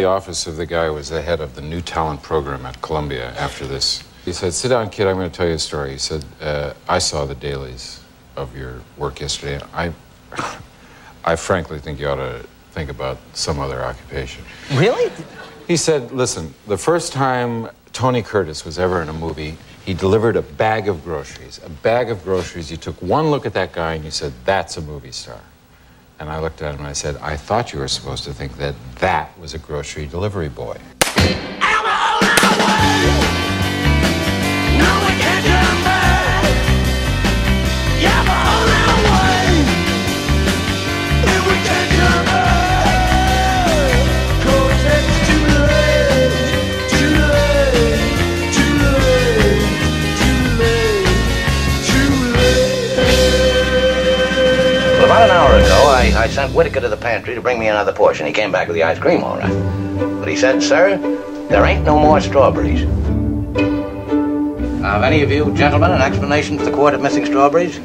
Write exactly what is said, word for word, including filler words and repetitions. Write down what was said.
the office of the guy who was the head of the new talent program at Columbia after this. He said, sit down, kid, I'm going to tell you a story. He said, uh, I saw the dailies of your work yesterday. I, I frankly think you ought to think about some other occupation. Really? He said, listen, the first time Tony Curtis was ever in a movie, he delivered a bag of groceries. A bag of groceries. You took one look at that guy and you said, that's a movie star. And I looked at him and I said, I thought you were supposed to think that that was a grocery delivery boy. About an hour ago, I, I sent Whittaker to the pantry to bring me another portion. He came back with the ice cream, all right. But he said, sir, there ain't no more strawberries. Have any of you gentlemen an explanation for the quart of missing strawberries?